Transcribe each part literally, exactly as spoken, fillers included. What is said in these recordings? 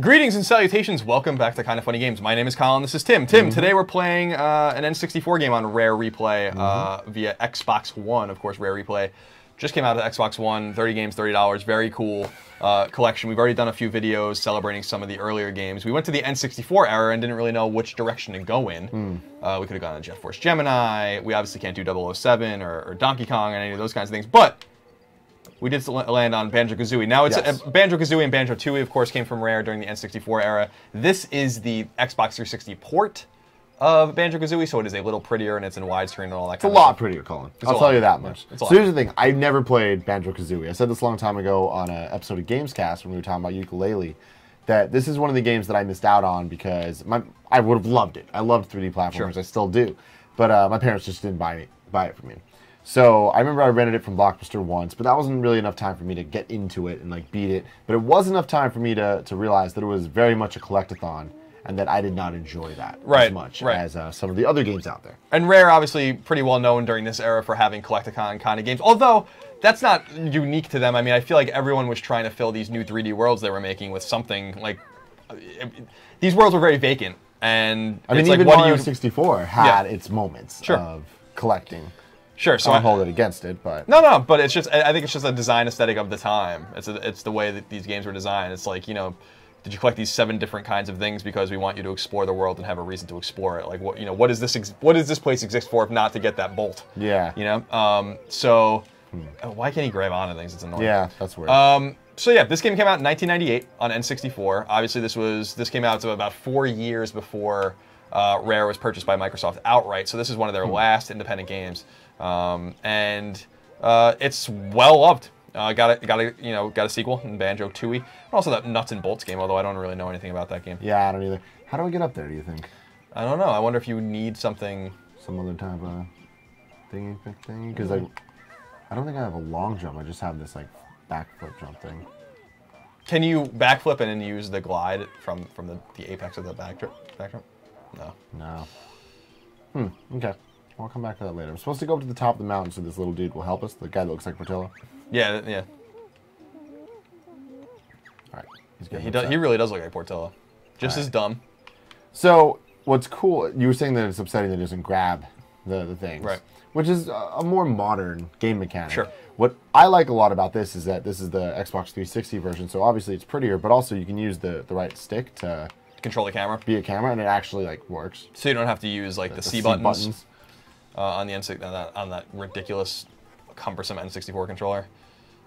Greetings and salutations, welcome back to Kinda Funny Games. My name is Colin, this is Tim. Tim, mm-hmm. today we're playing uh, an N sixty-four game on Rare Replay mm-hmm. uh, via Xbox One. Of course, Rare Replay just came out of the Xbox One, thirty games, thirty dollars, very cool uh, collection. We've already done a few videos celebrating some of the earlier games. We went to the N sixty-four era and didn't really know which direction to go in. Mm. Uh, we could have gone to Jet Force Gemini, we obviously can't do double oh seven or, or Donkey Kong and any of those kinds of things, but we did land on Banjo-Kazooie. Now, it's yes. uh, Banjo-Kazooie and Banjo-Tooie, of course, came from Rare during the N sixty-four era. This is the Xbox three sixty port of Banjo-Kazooie, so it is a little prettier, and it's in widescreen and all that it's kind of stuff. It's a lot prettier, Colin. It's I'll tell you that much. So here's the thing. I never played Banjo-Kazooie. I said this a long time ago on an episode of Gamescast when we were talking about Yooka-Laylee, that this is one of the games that I missed out on because my, I would have loved it. I loved three D platformers. Sure. I still do. But uh, my parents just didn't buy it, buy it for me. So I remember I rented it from Blockbuster once, but that wasn't really enough time for me to get into it and like beat it. But it was enough time for me to, to realize that it was very much a collectathon and that I did not enjoy that right, as much right. as uh, some of the other games out there. And Rare, obviously, pretty well known during this era for having collectathon kind of games, although that's not unique to them. I mean, I feel like everyone was trying to fill these new three D worlds they were making with something like... These worlds were very vacant, and I mean, it's even like, Mario sixty-four had yeah. its moments sure. of collecting. Sure, so I don't hold it against it, but no, no, but it's just I think it's just a design aesthetic of the time. It's a, it's the way that these games were designed. It's like, you know, did you collect these seven different kinds of things because we want you to explore the world and have a reason to explore it? Like, what you know, what is this ex what does this place exist for if not to get that bolt? Yeah, you know. Um, so hmm. oh, why can't he grab onto things? It's annoying. Yeah, that's weird. Um, so yeah, this game came out in nineteen ninety-eight on N sixty-four. Obviously, this was this came out about four years before uh, Rare was purchased by Microsoft outright. So this is one of their hmm. last independent games. Um, and uh, it's well loved. Uh, got a, got a, you know, got a sequel in Banjo-Tooie, and also that Nuts and Bolts game. Although I don't really know anything about that game. Yeah, I don't either. How do I get up there? Do you think? I don't know. I wonder if you need something. Some other type of thingy thing, because I, I don't think I have a long jump. I just have this like backflip jump thing. Can you backflip and then use the glide from from the, the apex of the back jump? No. No. Hmm. Okay. I'll come back to that later. I'm supposed to go up to the top of the mountain so this little dude will help us. The guy that looks like Portillo. Yeah, yeah. Alright. Yeah, he, he really does look like Portillo. Just right. as dumb. So, what's cool, you were saying that it's upsetting that it doesn't grab the, the things. Right. Which is a, a more modern game mechanic. Sure. What I like a lot about this is that this is the Xbox three sixty version, so obviously it's prettier, but also you can use the, the right stick to... Control the camera. Be a camera, and it actually, like, works. So you don't have to use, like, the, the, the C buttons. C buttons. Uh, on the N sixty-four, on that, on that ridiculous, cumbersome N sixty-four controller,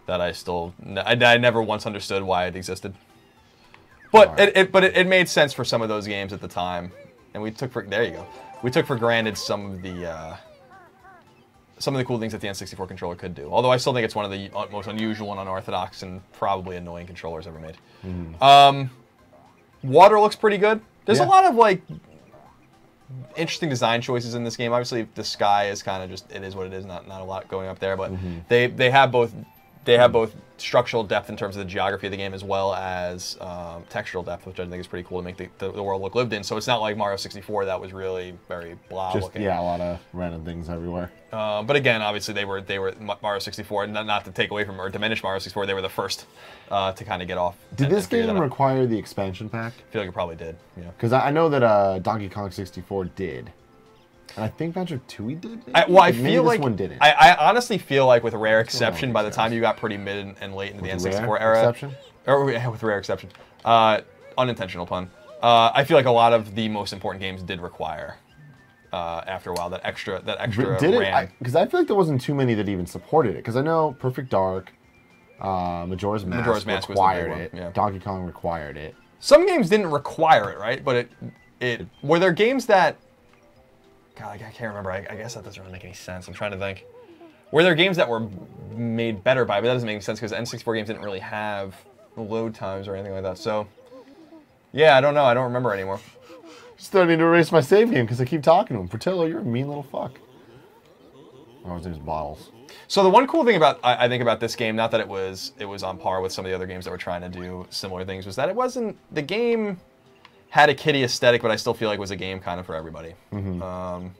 that I still, I, I never once understood why it existed. But right. it, it, but it, it made sense for some of those games at the time, and we took for there you go, we took for granted some of the, uh, some of the cool things that the N sixty-four controller could do. Although I still think it's one of the most unusual and unorthodox and probably annoying controllers ever made. Mm. Um, water looks pretty good. There's yeah. a lot of like. Interesting design choices in this game. Obviously, the sky is kind of just it is what it is. Not not a lot going up there, but mm-hmm. they they have both they have both structural depth in terms of the geography of the game as well as um, textural depth, which I think is pretty cool to make the, the, the world look lived in. So it's not like Mario sixty-four that was really very blah just, looking. Yeah, a lot of random things everywhere. Uh, but again, obviously they were they were Mario sixty-four, not not to take away from or diminish Mario sixty-four. They were the first uh, to kind of get off. Did this game require the expansion pack? I feel like it probably did. Yeah, because I know that uh, Donkey Kong sixty-four did. And I think Banjo-Tooie did. I, well, I feel like this one didn't. I, I honestly feel like with Rare Exception, by the time you got pretty mid and, and late into the N sixty-four era, exception? or with Rare Exception, uh, unintentional pun. Uh, I feel like a lot of the most important games did require, uh, after a while, that extra that extra did RAM. Because I, I feel like there wasn't too many that even supported it. Because I know Perfect Dark, uh, Majora's Mask, Majora's Mask required it. Yeah. Donkey Kong required it. Some games didn't require it, right? But it it were there games that. God, I can't remember. I, I guess that doesn't really make any sense. I'm trying to think. Were there games that were made better by, but that doesn't make any sense because N sixty-four games didn't really have load times or anything like that. So, yeah, I don't know. I don't remember anymore. Starting to erase my save game because I keep talking to him. Portillo, you're a mean little fuck. Oh, his name's Bottles. So the one cool thing about I, I think about this game, not that it was it was on par with some of the other games that were trying to do similar things, was that it wasn't the game. Had a kiddie aesthetic, but I still feel like it was a game kind of for everybody. Mm-hmm. um,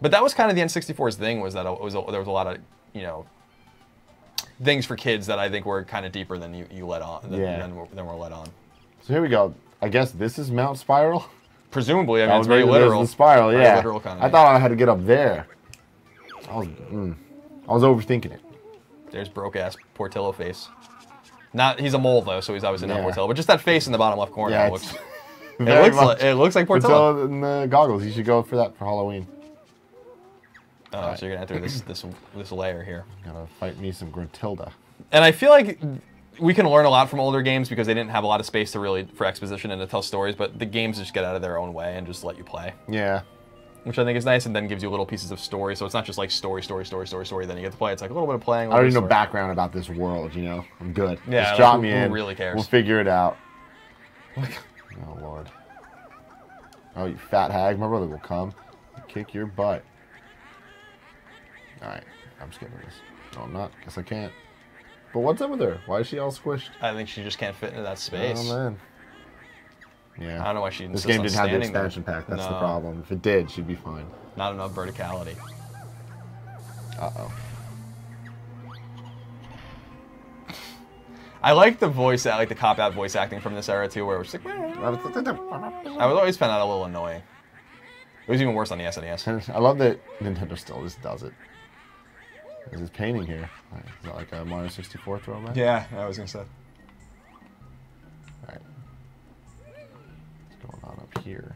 but that was kind of the N sixty-four's thing, was that it was a, there was a lot of, you know, things for kids that I think were kind of deeper than you, you let on, than, yeah. than, than were let on. So here we go. I guess this is Mount Spiral? Presumably. I mean, it's very literal. The spiral, yeah. Very literal kind of I thing. Thought I had to get up there. I was, mm, I was overthinking it. There's broke-ass Portillo face. Not, he's a mole, though, so he's obviously yeah. not Portillo. But just that face in the bottom left corner. Yeah, it, looks, it, looks like, it looks like Portillo. Portillo in the goggles. You should go for that for Halloween. Oh, all so right. You're going to enter this, this, this layer here. Gotta fight me some Gruntilda. And I feel like we can learn a lot from older games because they didn't have a lot of space to really for exposition and to tell stories, but the games just get out of their own way and just let you play. Yeah. Which I think is nice, and then gives you little pieces of story, so it's not just like story, story, story, story, story, then you get to play. It's like a little bit of playing. I already know background about this world, you know? I'm good. Yeah, just drop me in. Who really cares? We'll figure it out. Oh, Lord. Oh, you fat hag. My brother will come. Kick your butt. Alright, I'm skipping this. No, I'm not. Guess I can't. But what's up with her? Why is she all squished? I think she just can't fit into that space. Oh, man. Yeah. I don't know why she didn't. This game didn't have the expansion there. pack. That's no. the problem. If it did, she'd be fine. Not enough verticality. Uh-oh. I like the voice, like the cop-out voice acting from this era, too, where it was just like... I would always find that a little annoying. It was even worse on the S N E S. I love that Nintendo still just does it. There's this painting here. Is that like a Mario sixty-four throwback? Yeah, I was going to say. Alright. What's going on up here?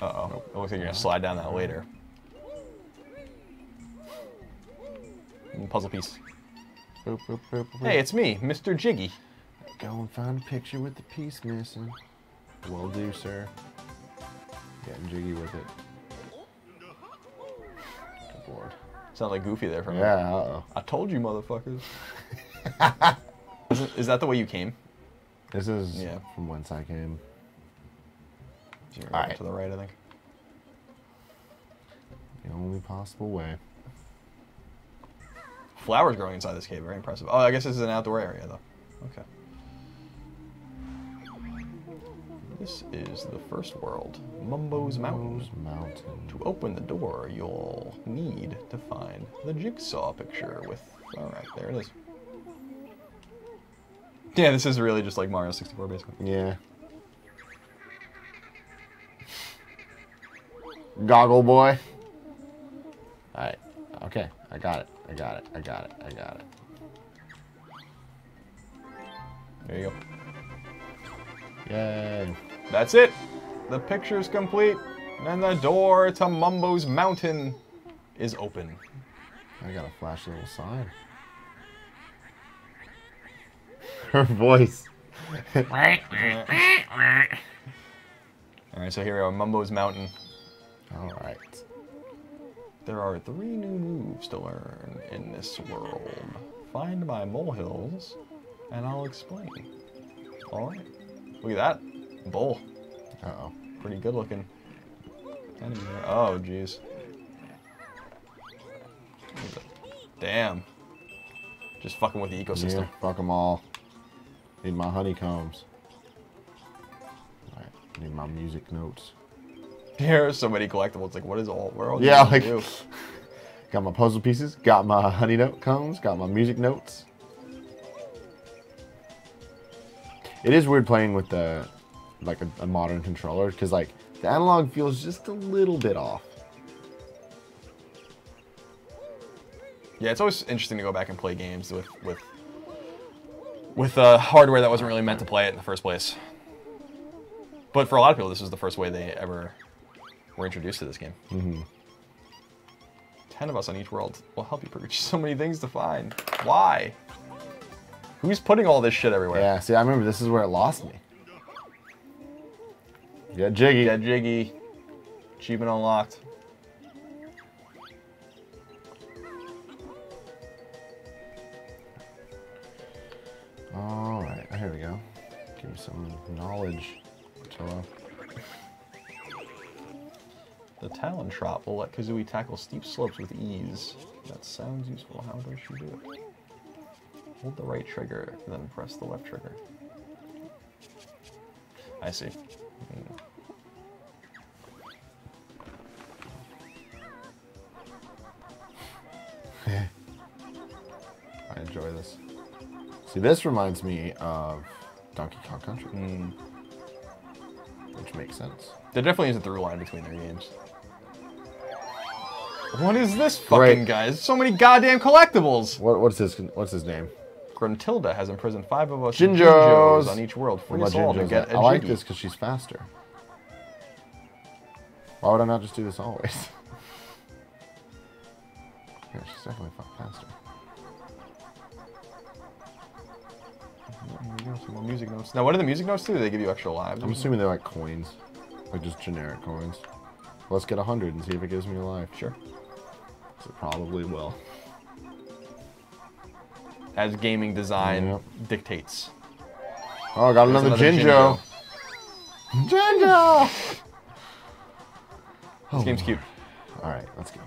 Uh-oh. Nope. It looks like you're going to slide down that later. And puzzle piece. Boop, boop, boop, boop. Hey, it's me, Mister Jiggy. Go and find a picture with the piece missing. Will do, sir. Getting jiggy with it. Board. Sound like Goofy there for me. Yeah, uh-oh. I told you, motherfuckers. is, it, is that the way you came? This is yeah. from whence I came. You're right. Right to the right, I think. The only possible way. Flowers growing inside this cave, very impressive. Oh, I guess this is an outdoor area, though. Okay. This is the first world, Mumbo's Mountain. Mountain. To open the door, you'll need to find the jigsaw picture with... Alright, there it is. Yeah, this is really just like Mario sixty-four, basically. Yeah. Goggle boy. Alright, okay. I got it, I got it, I got it, I got it. There you go. Yay. That's it. The picture's complete, and the door to Mumbo's Mountain is open. I got a flash little sign. Her voice. All right, so here we are, Mumbo's Mountain. All right. There are three new moves to learn in this world. Find my molehills, and I'll explain. All right. Look at that bowl. Uh oh. Pretty good looking. Oh, jeez. Damn. Just fucking with the ecosystem. Yeah, fuck them all. Need my honeycombs. Alright, need my music notes. There are so many collectibles. It's like, what is all world? Yeah, like. Do? Got my puzzle pieces, got my honey note combs, got my music notes. It is weird playing with the, like a, a modern controller, because like the analog feels just a little bit off. Yeah, it's always interesting to go back and play games with with with uh, hardware that wasn't really meant to play it in the first place. But for a lot of people, this was the first way they ever were introduced to this game. Mm-hmm. Ten of us on each world will help you produce so many things to find. Why? Who's putting all this shit everywhere? Yeah, see, I remember this is where it lost me. Get jiggy. Get jiggy. Achievement unlocked. All right, here we go. Give me some knowledge. The talent trap will let Kazooie tackle steep slopes with ease. That sounds useful. How does she do it? Hold the right trigger, then press the left trigger. I see. Mm. I enjoy this. See, this reminds me of Donkey Kong Country, mm. which makes sense. There definitely is a through line between their games. What is this fucking right. guy? There's so many goddamn collectibles. What, what's his What's his name? Gruntilda has imprisoned five of us Jinjos, Jinjos on each world. Free us all to get a I like this because she's faster. Why would I not just do this always? Yeah, she's definitely faster. Some more music notes. Now, what do the music notes do? Do they give you extra lives? I'm assuming they're like coins, like just generic coins. Let's get a hundred and see if it gives me a life. Sure. So it probably will. As gaming design yep. dictates. Oh, got another, another Jinjo. Jinjo. Jinjo! This oh, game's Lord. cute. All right, let's go.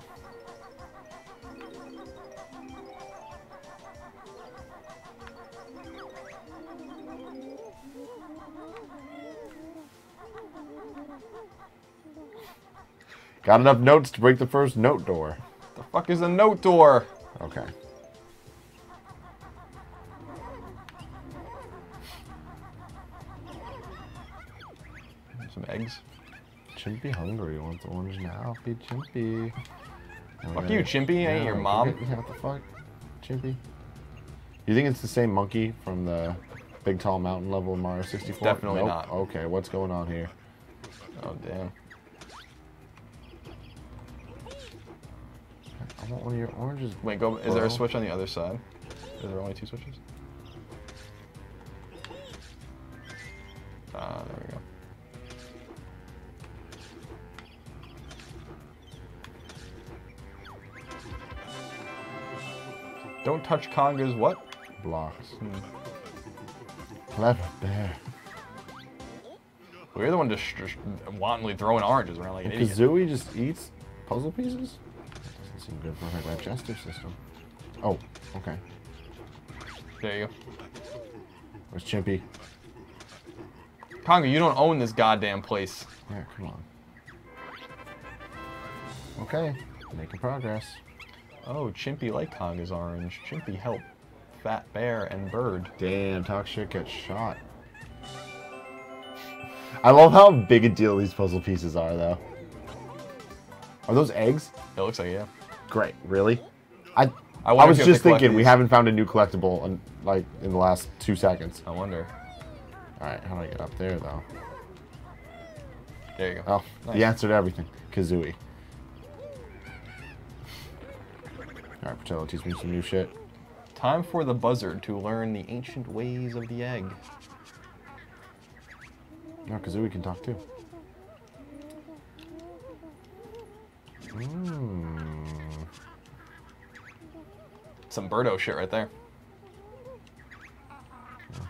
Got enough notes to break the first note door. The fuck is a note door? Okay. Some eggs. Chimpy hungry wants the orange now. Be Chimpy. Fuck okay. you, Chimpy. Yeah, I ain't your mom. Yeah, what the fuck? Chimpy. You think it's the same monkey from the big tall mountain level in Mario sixty-four? Definitely nope. not. Okay, what's going on here? Oh, damn. I want one of your oranges. Wait, go. Is there a switch on the other side? Is there only two switches? Ah, uh, there we go. Don't touch Konga's what? Blocks. Hmm. Clever bear. We're the one just wantonly throwing oranges around like an idiot. Kazooie just eats puzzle pieces? Some good perfect digestive system. Oh, okay. There you go. Where's Chimpy? Konga, you don't own this goddamn place. Yeah, come on. Okay, making progress. Oh, Chimpy like Konga's orange. Chimpy help fat bear and bird. Damn, talk shit, get shot. I love how big a deal these puzzle pieces are, though. Are those eggs? It looks like, yeah. Great, really? I I, I was just thinking these. We haven't found a new collectible in, like in the last two seconds. I wonder. All right, how do I get up there though? There you go. Oh, nice. The answer to everything, Kazooie. All right, Portillo, teach me some new shit. Time for the buzzard to learn the ancient ways of the egg. No, Kazooie can talk too. Mm. Some Birdo shit right there.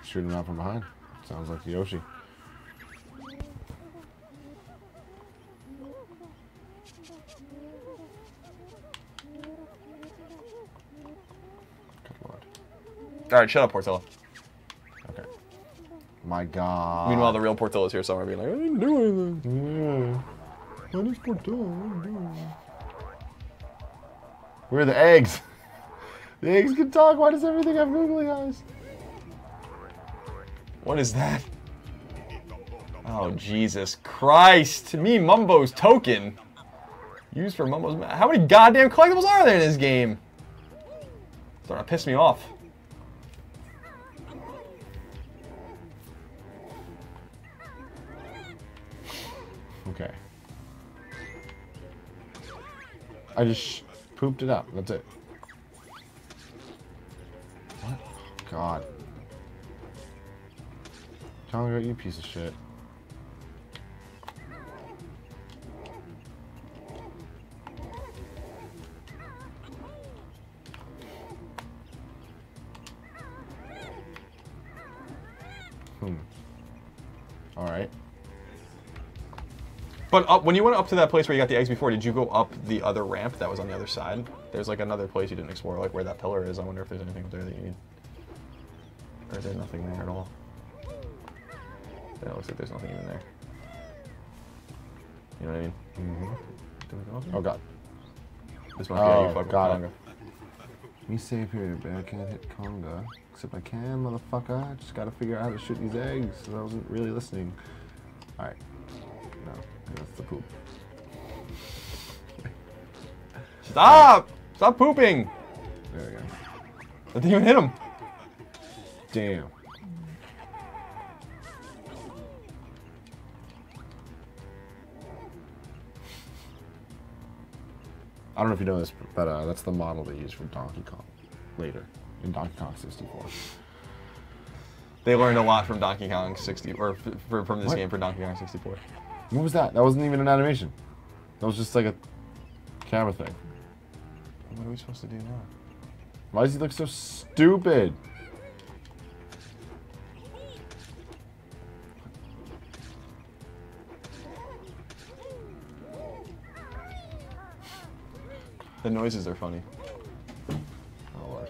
Shooting out from behind. Sounds like Yoshi. Good lord. Alright, shut up, Portillo. Okay. My god. Meanwhile, the real Portillo's here somewhere being like, I didn't do anything. Yeah. Where are the eggs? The eggs can talk. Why does everything have googly eyes? What is that? Oh, Jesus Christ. To me, Mumbo's token. Used for Mumbo's Mountain. How many goddamn collectibles are there in this game? It's starting to piss me off. Okay. I just sh pooped it up. That's it. What? God. Konga, you piece of shit. Hmm. All right. But up, when you went up to that place where you got the eggs before, did you go up the other ramp that was on the other side? There's like another place you didn't explore, like where that pillar is. I wonder if there's anything up there that you need. Or is there nothing there at all? Yeah, it looks like there's nothing even there. You know what I mean? Mm-hmm. Did we go up there? Oh god. This one, oh, yeah, you fucked up. Let me save here, but I can't hit Conga. Except I can, motherfucker. I just gotta figure out how to shoot these eggs. I wasn't really listening. Alright. No, that's the poop. Stop! Stop pooping! There we go. I didn't even hit him. Damn. I don't know if you know this, but uh, that's the model they use for Donkey Kong later in Donkey Kong sixty-four. They learned a lot from Donkey Kong sixty, or f from this what? game for Donkey Kong sixty-four. What was that? That wasn't even an animation. That was just like a camera thing. What are we supposed to do now? Why does he look so stupid? The noises are funny. Oh Lord.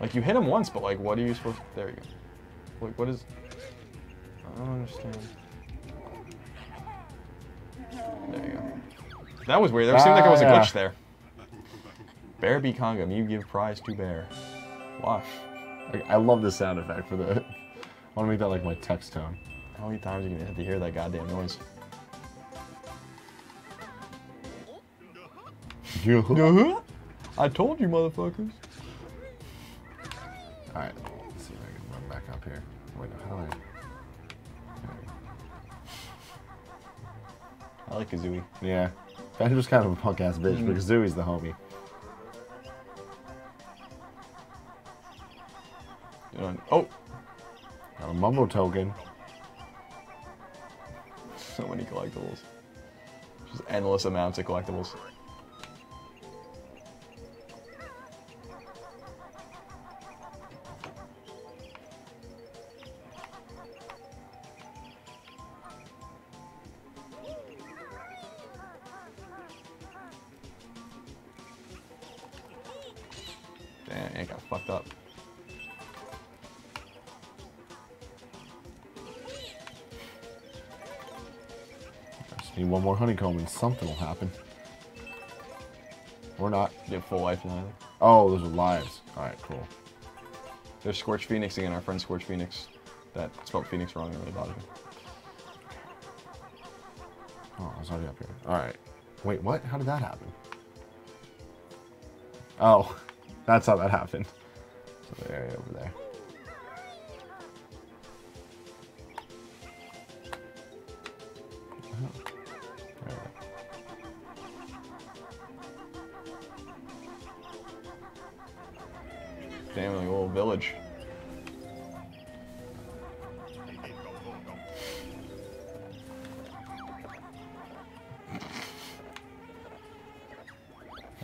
Like you hit him once, but like what are you supposed to, there you go. Like what is, I don't understand. There you go. That was weird, that ah, seemed like it was yeah. a glitch there. Bear be Kongam, you give prize to bear. Wash. I love this sound effect for the. I want to make that like my text tone. How many times are you gonna have to hear that goddamn noise? Uh-huh. I told you, motherfuckers. All right, let's see if I can run back up here. Wait, how do I? I like Kazooie. Yeah, Banjo's kind of a punk ass bitch, mm. but Kazooie's the homie. Oh! Got a Mumbo token. So many collectibles. Just endless amounts of collectibles. Damn, it got fucked up. Need one more honeycomb and something will happen. Or not. You have full life now. Oh, those are lives. Alright, cool. There's Scorch Phoenix again, our friend Scorch Phoenix. That spelled Phoenix wrong, it really bothered me. Oh, I was already up here. Alright. Wait, what? How did that happen? Oh, that's how that happened. So the area over there. Damn, like a little village.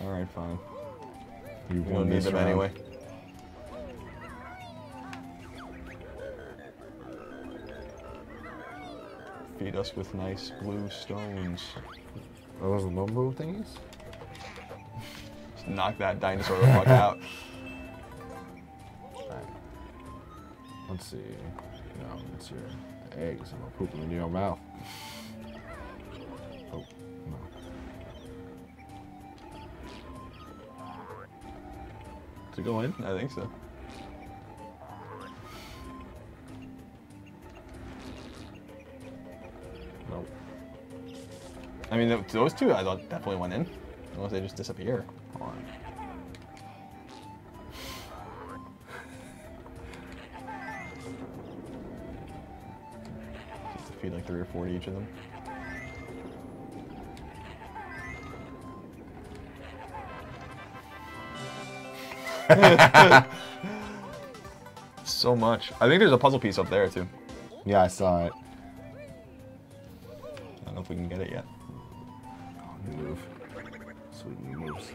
Alright, fine. You won't need them anyway. Feed us with nice blue stones. Are those the Mumbo thingies? Just knock that dinosaur the fuck out. Let's see. No, it's your eggs. I'm gonna poop them in your mouth. Oh, no. Does it go in? I think so. Nope. I mean, those two I thought definitely went in. Unless they just disappear. Hold on. Feed like three or four to each of them. So much. I think there's a puzzle piece up there too. Yeah, I saw it. I don't know if we can get it yet. Oh, move. Sweet moves.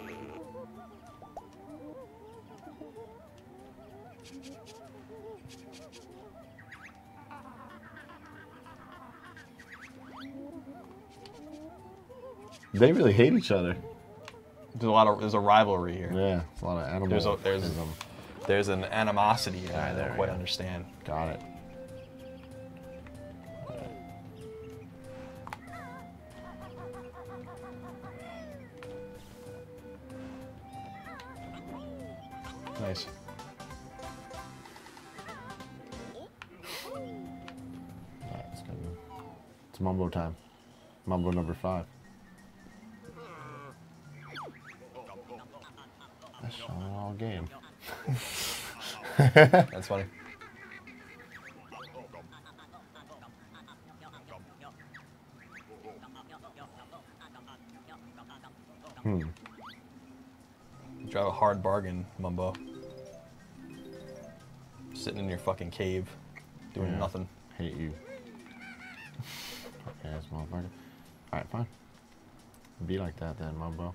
They really hate each other. There's a lot of there's a rivalry here. Yeah, it's a lot of animals. There's a, there's There's an animosity there I don't quite understand. Got it. Nice. Alright, it's gonna be, it's Mumbo time. Mumbo number five. That's on all game. That's funny. Hmm. You drive a hard bargain, Mumbo. Sitting in your fucking cave, doing yeah. nothing. Hate you. Okay, that's motherfucker. Alright, fine. Be like that then, Mumbo.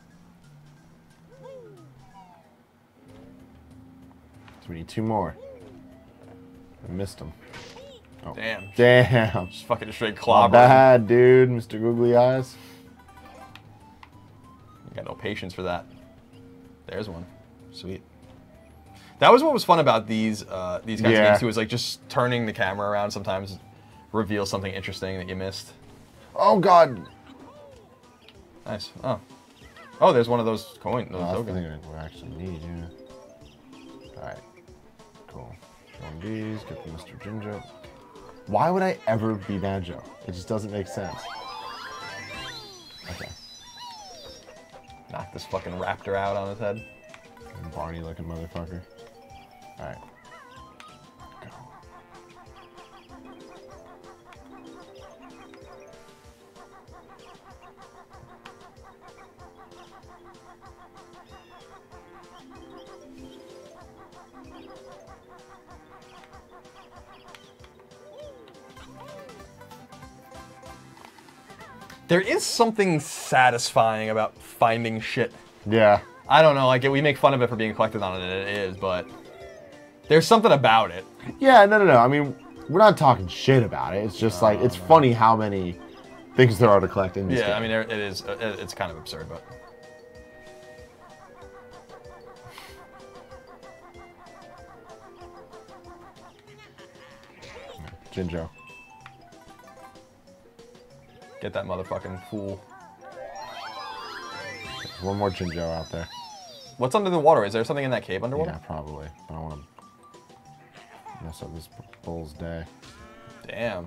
So we need two more. I missed them. Oh. Damn. Damn. Just fucking straight clobbered. My bad, dude, Mister Googly Eyes. I got no patience for that. There's one. Sweet. That was what was fun about these uh, these kinds yeah. of games too. Is like just turning the camera around sometimes reveals something interesting that you missed. Oh God! Nice. Oh, oh, there's one of those coins. Those oh, that's the thing we actually need. Yeah. All right. Cool. One these. Get the Mister Ginger. Why would I ever be Banjo? It just doesn't make sense. Okay. Knock this fucking raptor out on his head. Barney-looking motherfucker. All right. Go. There is something satisfying about finding shit. Yeah. I don't know. Like we make fun of it for being collected on it, and it is, but there's something about it. Yeah, no, no, no. I mean, we're not talking shit about it. It's just no, like it's no. funny how many things there are to collect in this game. Yeah, I mean, it is. It's kind of absurd, but Jinjo, get that motherfucking fool. There's one more Jinjo out there. What's under the water? Is there something in that cave underwater? Yeah, probably. I don't want to mess up this bull's day. Damn.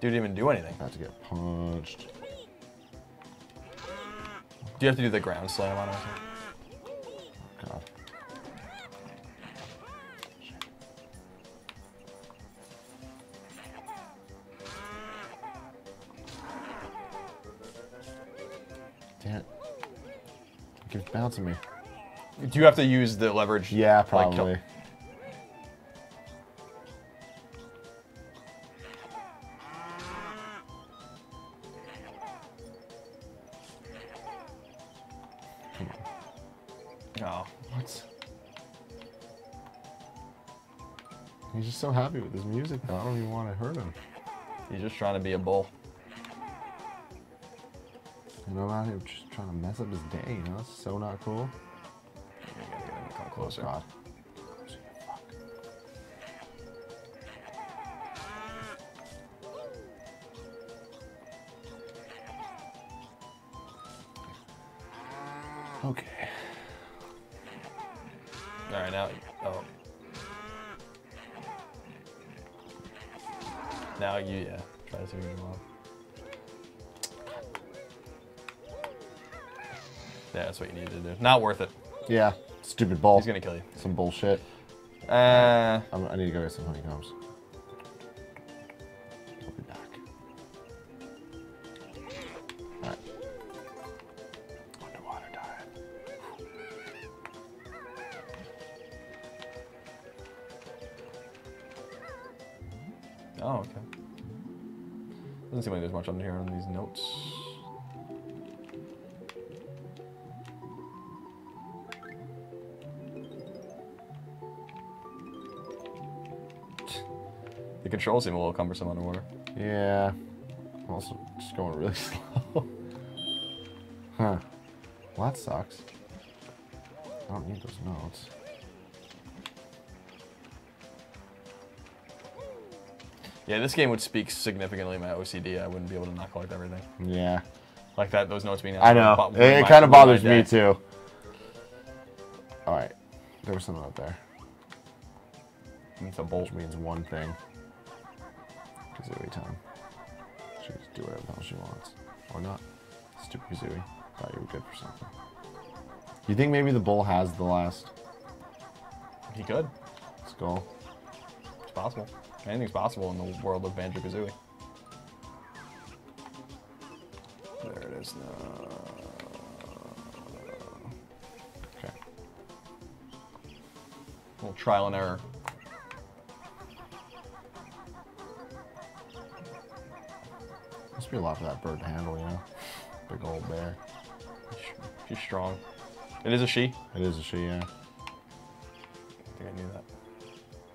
Dude didn't even do anything. About to get punched. Do you have to do the ground slam on him? Oh, God. Keeps bouncing me. Do you have to use the leverage? Yeah, probably. Like, come on. Oh, what? He's just so happy with his music though. I don't even want to hurt him. He's just trying to be a bull. You know, I'm out here just trying to mess up his day, you know? That's so not cool. You gotta get him to come closer. Oh, God. Okay. Alright, now... Oh. Now you, yeah. Try to figure him out. Yeah, that's what you need to do. Not worth it. Yeah, stupid ball. He's gonna kill you. Some bullshit. Uh, I'm, I need to go get some honeycombs. I'll be back. All right. Underwater dive. Oh, okay. Doesn't seem like there's much under here on these notes. Controls seem a little cumbersome underwater. Yeah. I'm also just going really slow. Huh. Well, that sucks. I don't need those notes. Yeah, this game would speak significantly to my O C D. I wouldn't be able to not collect everything. Yeah. Like that, those notes being... I know. It, it kind of bothers me, too. All right. There was something out there. It's a bolt. Which means one thing. Because every time. She can just do whatever the hell she wants. Or not. Stupid Kazooie. Thought you were good for something. You think maybe the bull has the last? He could. Skull. It's possible. Anything's possible in the world of Banjo-Kazooie. There it is now. Okay. A little trial and error. Must be a lot for that bird to handle, you know? Big old bear. She's strong. It is a she? It is a she, yeah. I think I knew that.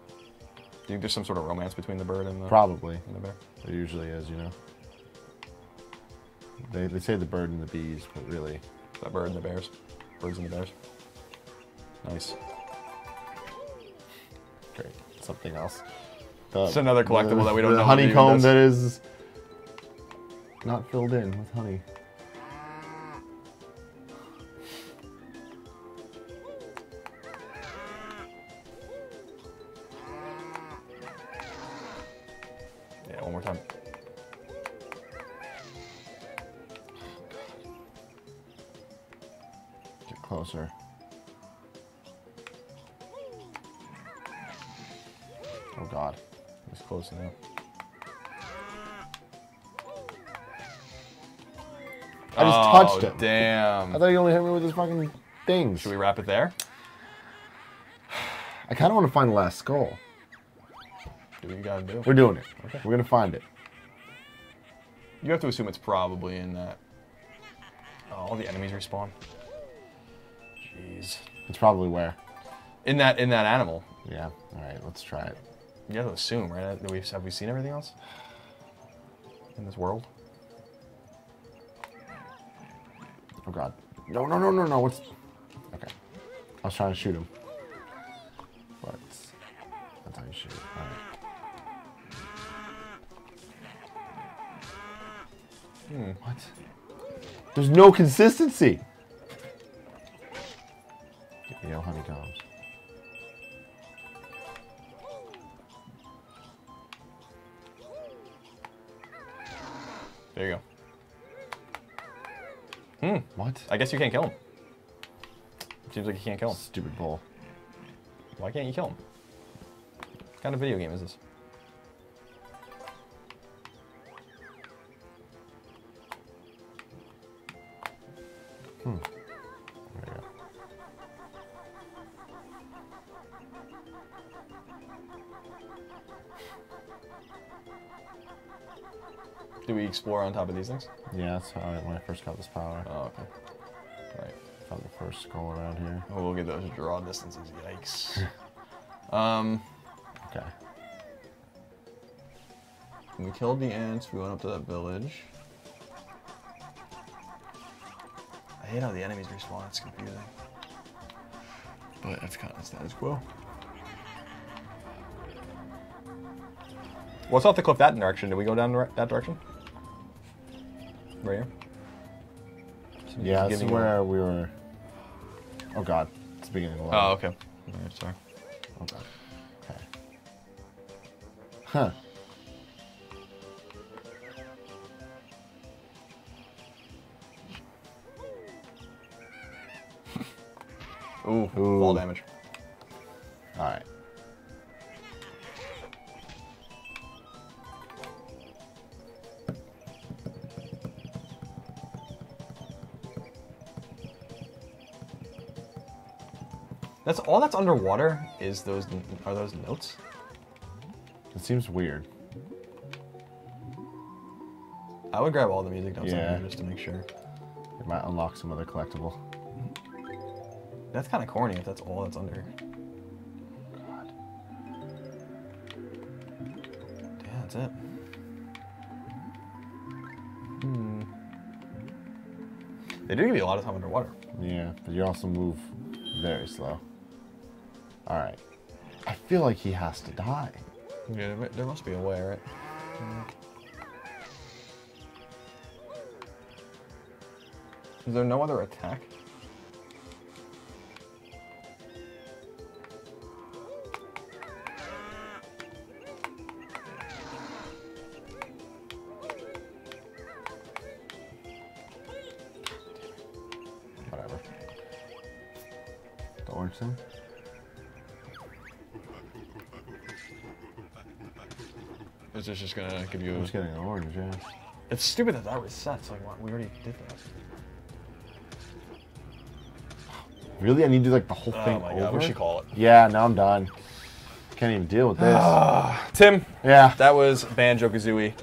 Do you think there's some sort of romance between the bird and the... Probably. And the bear? There usually is, you know? They, they say the bird and the bees, but really... The bird and the bears. Birds and the bears. Nice. Great. Something else. The, it's another collectible the, that we don't the know. The honeycomb that is... not filled in with honey. Yeah, one more time. Get closer. Oh God, he's close now. I just oh, touched him. Damn. I thought he only hit me with his fucking things. Should we wrap it there? I kind of want to find the last skull. Do what you gotta do. We're doing it. Okay. We're gonna find it. You have to assume it's probably in that. Oh, all the enemies respawn. Jeez. It's probably where? In that in that animal. Yeah. All right. Let's try it. You have to assume, right? Have we, have we seen everything else in this world? Oh God. No, no, no, no, no. What's... Okay. I was trying to shoot him. But that's how you shoot. All right. Hmm. What? There's no consistency. Get me no honeycombs. There you go. Hmm. What? I guess you can't kill him. Seems like you can't kill him. Stupid bull. Why can't you kill him? What kind of video game is this? Hmm. There you go. Do we explore on top of these things? Yeah, that's how I, when I first got this power. Oh, okay. All right. Found the first skull around here. Oh, we'll get those draw distances. Yikes. um. Okay. We killed the ants. We went up to that village. I hate how the enemies respawn. It's confusing. But it's kind of status quo. What's off the cliff that direction? Did we go down that direction? Right here? So yeah, this is where we were. Oh God, it's the beginning of the level. Oh, okay. All right, sorry. Oh God. Okay. Huh. Ooh, Ooh, fall damage. All right. That's all that's underwater is those are those notes? It seems weird. I would grab all the music notes yeah. on there just to make sure. It might unlock some other collectible. That's kind of corny if that's all that's under. God. Yeah, that's it. Hmm. They do give you a lot of time underwater. Yeah, but you also move very slow. Alright. I feel like he has to die. Yeah, there must be a way, right? Yeah. Is there no other attack? Whatever. The orange thing? Is this just gonna give you a... I'm just getting an orange, yeah. It's stupid that that resets, like, what? We already did that. Really? I need to do like the whole oh thing my over? God, what should you call it? Yeah, now I'm done. Can't even deal with this. Tim. Yeah. That was Banjo-Kazooie.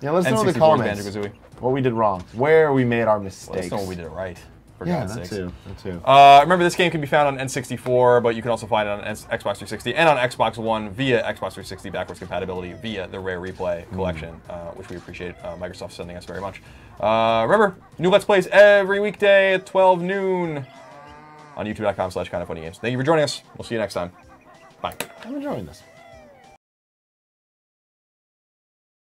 Yeah, let's know in the comments Banjo-Kazooie. What we did wrong. Where we made our mistakes. Let's know what we did right. For yeah, that too. That too. Uh, remember, this game can be found on N sixty-four, but you can also find it on Xbox three sixty and on Xbox One via Xbox three sixty backwards compatibility via the Rare Replay collection, mm. uh, which we appreciate uh, Microsoft sending us very much. Uh, remember, new Let's Plays every weekday at twelve noon. On youtube dot com slash Kinda Funny Games. Thank you for joining us. We'll see you next time. Bye. I'm enjoying this.